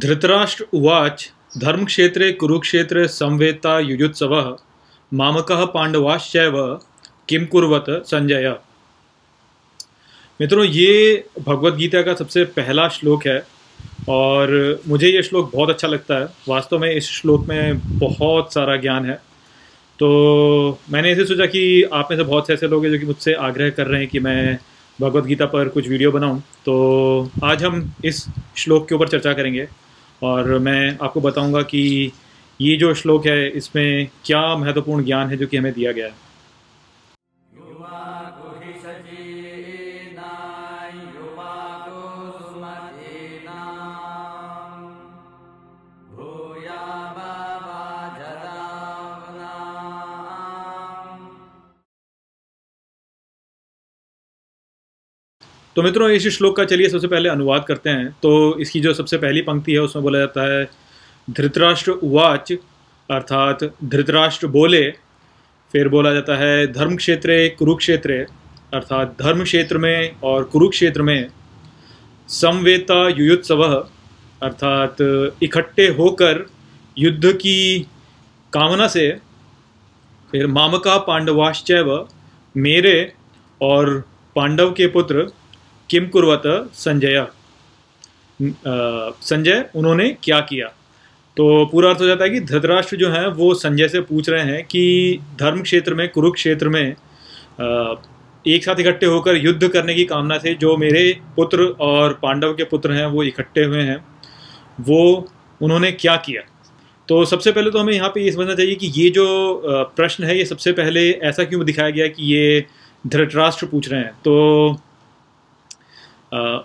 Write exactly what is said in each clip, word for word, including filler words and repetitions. धृतराष्ट्र उवाच धर्मक्षेत्रे कुरुक्षेत्रे संवेता युयुत्सवः मामकः पाण्डवाश्चैव किं कुर्वत संजय। मित्रों, ये भगवद्गीता का सबसे पहला श्लोक है और मुझे ये श्लोक बहुत अच्छा लगता है। वास्तव में इस श्लोक में बहुत सारा ज्ञान है, तो मैंने ऐसे सोचा कि आप में से बहुत से ऐसे लोग हैं जो कि मुझसे आग्रह कर रहे हैं कि मैं भगवद्गीता पर कुछ वीडियो बनाऊं, तो आज हम इस श्लोक के ऊपर चर्चा करेंगे और मैं आपको बताऊंगा कि ये जो श्लोक है इसमें क्या महत्वपूर्ण ज्ञान है जो कि हमें दिया गया है। तो मित्रों, इस श्लोक का चलिए सबसे पहले अनुवाद करते हैं। तो इसकी जो सबसे पहली पंक्ति है उसमें बोला जाता है धृतराष्ट्र उवाच, अर्थात धृतराष्ट्र बोले। फिर बोला जाता है धर्मक्षेत्रे कुरुक्षेत्रे, अर्थात धर्म क्षेत्र में और कुरुक्षेत्र में समवेता युयुत्सवः, अर्थात इकट्ठे होकर युद्ध की कामना से। फिर मामका पांडवाश्चैव, मेरे और पांडव के पुत्र किम कुर्वत संजय, संजय उन्होंने क्या किया। तो पूरा अर्थ हो जाता है कि धृतराष्ट्र जो हैं वो संजय से पूछ रहे हैं कि धर्म क्षेत्र में कुरुक्षेत्र में एक साथ इकट्ठे होकर युद्ध करने की कामना से जो मेरे पुत्र और पांडव के पुत्र हैं वो इकट्ठे हुए हैं, वो उन्होंने क्या किया। तो सबसे पहले तो हमें यहाँ पे ये समझना चाहिए कि ये जो प्रश्न है ये सबसे पहले ऐसा क्यों दिखाया गया कि ये धृतराष्ट्र पूछ रहे हैं। तो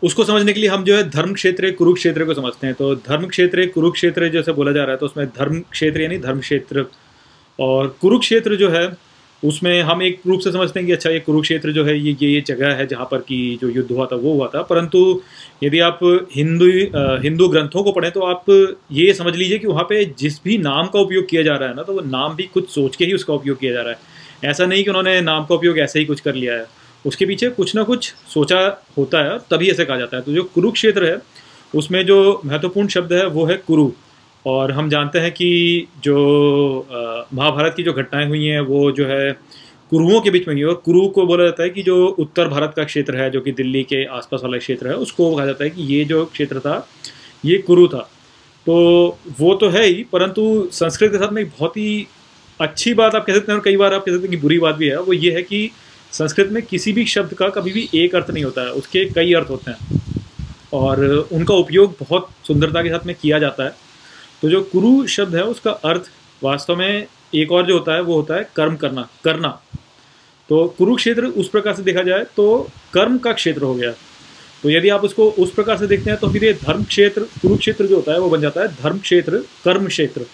उसको समझने के लिए हम जो है धर्म क्षेत्र कुरुक्षेत्र को समझते हैं। तो धर्म क्षेत्र कुरुक्षेत्र जैसे बोला जा रहा है तो उसमें धर्म क्षेत्र यानी धर्म क्षेत्र और कुरुक्षेत्र जो है उसमें हम एक रूप से समझते हैं कि अच्छा ये कुरुक्षेत्र जो है ये ये ये जगह है जहाँ पर कि जो युद्ध हुआ था वो हुआ था। परंतु यदि आप हिंदू हिंदू ग्रंथों को पढ़ें तो आप ये समझ लीजिए कि वहाँ पे जिस भी नाम का उपयोग किया जा रहा है ना तो वो नाम भी कुछ सोच के ही उसका उपयोग किया जा रहा है। ऐसा नहीं कि उन्होंने नाम का उपयोग ऐसे ही कुछ कर लिया है, उसके पीछे कुछ ना कुछ सोचा होता है तभी ऐसे कहा जाता है। तो जो कुरुक्षेत्र है उसमें जो महत्वपूर्ण शब्द है वो है कुरु, और हम जानते हैं कि जो महाभारत की जो घटनाएं हुई हैं वो जो है कुरुओं के बीच में हुई है। और कुरु को बोला जाता है कि जो उत्तर भारत का क्षेत्र है जो कि दिल्ली के आसपास वाला क्षेत्र है उसको कहा जाता है कि ये जो क्षेत्र था ये कुरु था। तो वो तो है ही, परंतु संस्कृत के साथ में एक बहुत ही अच्छी बात आप कह सकते हैं और कई बार आप कह सकते हैं कि बुरी बात भी है, वो ये है कि संस्कृत में किसी भी शब्द का कभी भी एक अर्थ नहीं होता है, उसके कई अर्थ होते हैं और उनका उपयोग बहुत सुंदरता के साथ में किया जाता है। तो जो कुरु शब्द है उसका अर्थ वास्तव में एक और जो होता है वो होता है कर्म करना, करना। तो कुरुक्षेत्र उस प्रकार से देखा जाए तो कर्म का क्षेत्र हो गया। तो यदि आप उसको उस प्रकार से देखते हैं तो फिर ये धर्म क्षेत्र कुरुक्षेत्र जो होता है वो बन जाता है धर्म क्षेत्र कर्म क्षेत्र,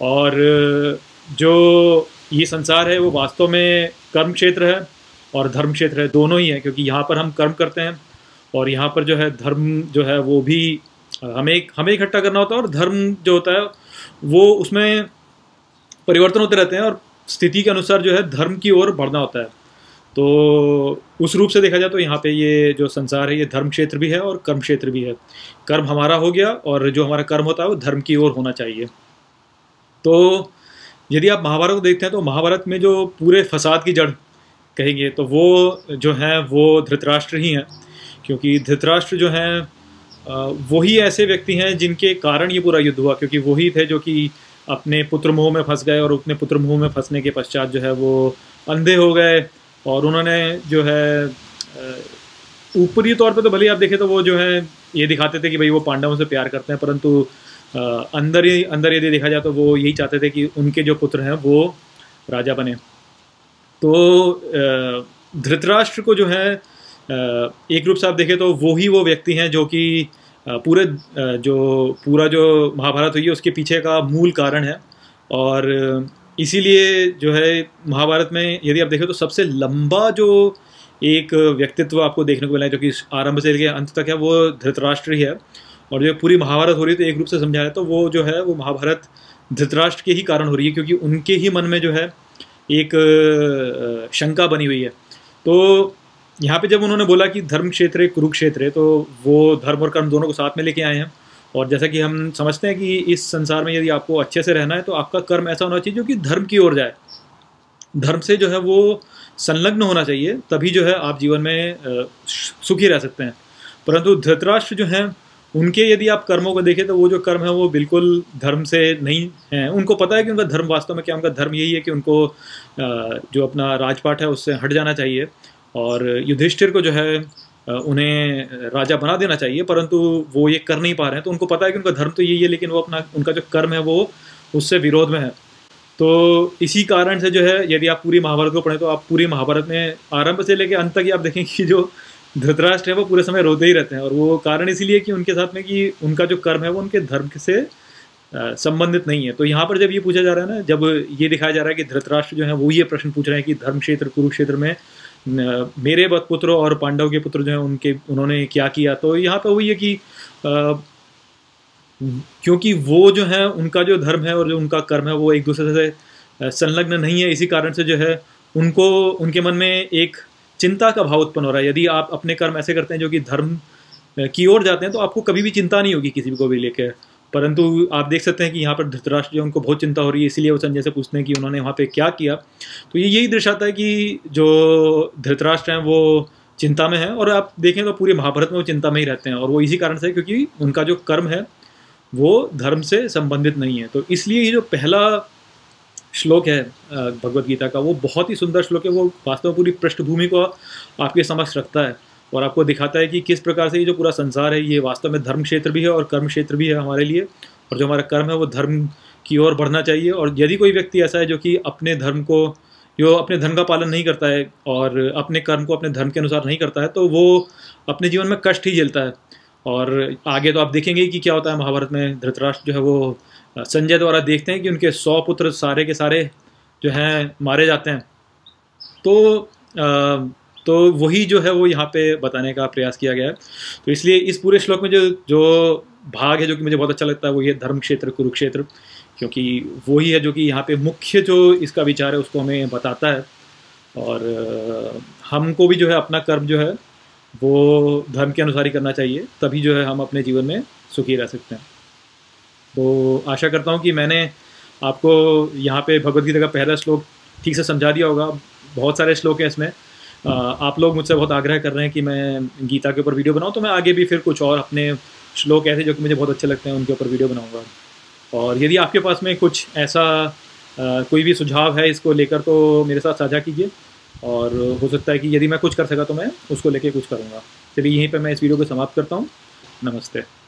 और जो ये संसार है वो वास्तव में कर्म क्षेत्र है और धर्म क्षेत्र है, दोनों ही है, क्योंकि यहाँ पर हम कर्म करते हैं और यहाँ पर जो है धर्म जो है वो भी हमें हमें इकट्ठा करना होता है और धर्म जो होता है वो उसमें परिवर्तन होते रहते हैं और स्थिति के अनुसार जो है धर्म की ओर बढ़ना होता है। तो उस रूप से देखा जाए तो यहाँ पे ये जो संसार है ये धर्म क्षेत्र भी है और कर्म क्षेत्र भी है। कर्म हमारा हो गया और जो हमारा कर्म होता है वो धर्म की ओर होना चाहिए। तो यदि आप महाभारत को देखते हैं तो महाभारत में जो पूरे फसाद की जड़ कहेंगे तो वो जो है वो धृतराष्ट्र ही हैं, क्योंकि धृतराष्ट्र जो हैं वही ऐसे व्यक्ति हैं जिनके कारण ये पूरा युद्ध हुआ, क्योंकि वही थे जो कि अपने पुत्र मोह में फंस गए और अपने पुत्र मोह में फंसने के पश्चात जो है वो अंधे हो गए और उन्होंने जो है ऊपरी तौर पे तो भले आप देखें तो वो जो है ये दिखाते थे कि भाई वो पांडवों से प्यार करते हैं, परंतु अंदर ही अंदर यदि देखा जाए तो वो यही चाहते थे कि उनके जो पुत्र हैं वो राजा बने। तो धृतराष्ट्र को जो है एक रूप से आप देखें तो वो ही वो व्यक्ति हैं जो कि पूरे जो पूरा जो महाभारत हुई है उसके पीछे का मूल कारण है, और इसीलिए जो है महाभारत में यदि आप देखें तो सबसे लंबा जो एक व्यक्तित्व आपको देखने को मिला है जो कि आरंभ से लेकर अंत तक है वो धृतराष्ट्र ही है। और जो पूरी महाभारत हो रही है तो एक रूप से समझा जाए तो वो जो है वो महाभारत धृतराष्ट्र के ही कारण हो रही है, क्योंकि उनके ही मन में जो है एक शंका बनी हुई है। तो यहाँ पे जब उन्होंने बोला कि धर्म क्षेत्र कुरुक्षेत्र, तो वो धर्म और कर्म दोनों को साथ में लेके आए हैं और जैसा कि हम समझते हैं कि इस संसार में यदि आपको अच्छे से रहना है तो आपका कर्म ऐसा होना चाहिए जो कि धर्म की ओर जाए, धर्म से जो है वो संलग्न होना चाहिए, तभी जो है आप जीवन में सुखी रह सकते हैं। परंतु धृतराष्ट्र जो हैं उनके यदि आप कर्मों को देखें तो वो जो कर्म है वो बिल्कुल धर्म से नहीं हैं। उनको पता है कि उनका धर्म वास्तव में क्या, उनका धर्म यही है कि उनको जो अपना राजपाट है उससे हट जाना चाहिए और युधिष्ठिर को जो है उन्हें राजा बना देना चाहिए, परंतु वो ये कर नहीं पा रहे हैं। तो उनको पता है कि उनका धर्म तो यही है, लेकिन वो अपना उनका जो कर्म है वो उससे विरोध में है। तो इसी कारण से जो है यदि आप पूरी महाभारत को पढ़ें तो आप पूरी महाभारत में आरंभ से लेकर अंत तक ही आप देखें कि जो धृतराष्ट्र है वो पूरे समय रोते ही रहते हैं, और वो कारण इसीलिए कि उनके साथ में कि उनका जो कर्म है वो उनके धर्म से संबंधित नहीं है। तो यहाँ पर जब ये पूछा जा रहा है ना, जब ये दिखाया जा रहा है कि धृतराष्ट्र जो है वो ये प्रश्न पूछ रहे हैं कि धर्मक्षेत्र कुरुक्षेत्र में मेरे पुत्र और पांडव के पुत्र जो हैं उनके उन्होंने क्या किया, तो यहाँ पर वही है कि आ, क्योंकि वो जो है उनका जो धर्म है और जो उनका कर्म है वो एक दूसरे से संलग्न नहीं है, इसी कारण से जो है उनको उनके मन में एक चिंता का भाव उत्पन्न हो रहा है। यदि आप अपने कर्म ऐसे करते हैं जो कि धर्म की ओर जाते हैं तो आपको कभी भी चिंता नहीं होगी किसी को भी लेकर, परंतु आप देख सकते हैं कि यहाँ पर धृतराष्ट्र जो उनको बहुत चिंता हो रही है, इसीलिए वो संजय से पूछते हैं कि उन्होंने वहाँ पे क्या किया। तो ये यही दर्शाता है कि जो धृतराष्ट्र हैं वो चिंता में हैं, और आप देखें तो पूरी महाभारत में वो चिंता में ही रहते हैं, और वो इसी कारण से क्योंकि उनका जो कर्म है वो धर्म से संबंधित नहीं है। तो इसलिए ये जो पहला श्लोक है भगवद्गीता का वो बहुत ही सुंदर श्लोक है, वो वास्तव में पूरी पृष्ठभूमि को आपके समक्ष रखता है और आपको दिखाता है कि किस प्रकार से ये जो पूरा संसार है ये वास्तव में धर्म क्षेत्र भी है और कर्म क्षेत्र भी है हमारे लिए, और जो हमारा कर्म है वो धर्म की ओर बढ़ना चाहिए। और यदि कोई व्यक्ति ऐसा है जो कि अपने धर्म को जो अपने धर्म का पालन नहीं करता है और अपने कर्म को अपने धर्म के अनुसार नहीं करता है तो वो अपने जीवन में कष्ट ही झेलता है। और आगे तो आप देखेंगे कि क्या होता है महाभारत में, धृतराष्ट्र जो है वो संजय द्वारा देखते हैं कि उनके सौ पुत्र सारे के सारे जो हैं मारे जाते हैं। तो आ, तो वही जो है वो यहाँ पे बताने का प्रयास किया गया है। तो इसलिए इस पूरे श्लोक में जो जो भाग है जो कि मुझे बहुत अच्छा लगता है वो ये धर्म क्षेत्र कुरुक्षेत्र, क्योंकि वही है जो कि यहाँ पे मुख्य जो इसका विचार है उसको हमें बताता है। और हमको भी जो है अपना कर्म जो है वो धर्म के अनुसार ही करना चाहिए, तभी जो है हम अपने जीवन में सुखी रह सकते हैं। तो आशा करता हूँ कि मैंने आपको यहाँ पे भगवद्गीता का पहला श्लोक ठीक से समझा दिया होगा। बहुत सारे श्लोक हैं इसमें। आप लोग मुझसे बहुत आग्रह कर रहे हैं कि मैं गीता के ऊपर वीडियो बनाऊं, तो मैं आगे भी फिर कुछ और अपने श्लोक ऐसे जो कि मुझे बहुत अच्छे लगते हैं उनके ऊपर वीडियो बनाऊंगा। और यदि आपके पास में कुछ ऐसा कोई भी सुझाव है इसको लेकर तो मेरे साथ साझा कीजिए, और हो सकता है कि यदि मैं कुछ कर सका तो मैं उसको लेकर कुछ करूँगा। चलिए यहीं पर मैं इस वीडियो को समाप्त करता हूँ। नमस्ते।